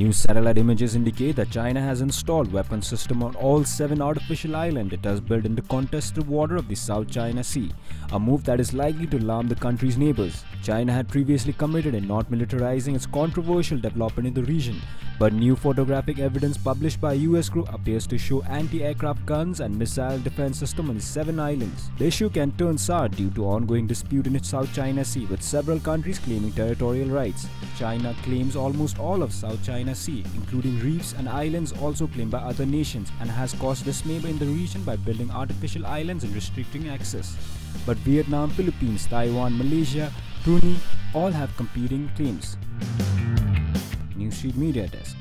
New satellite images indicate that China has installed weapons system on all 7 artificial islands it has built in the contested water of the South China Sea, a move that is likely to alarm the country's neighbors. China had previously committed in not militarizing its controversial development in the region, but new photographic evidence published by US group appears to show anti-aircraft guns and missile defense system on the 7 islands. The issue can turn sour due to ongoing dispute in its South China Sea, with several countries claiming territorial rights. China claims almost all of South China Sea, including reefs and islands also claimed by other nations, and has caused dismay in the region by building artificial islands and restricting access. But Vietnam, Philippines, Taiwan, Malaysia, Brunei all have competing claims. Newsstreet Media Desk.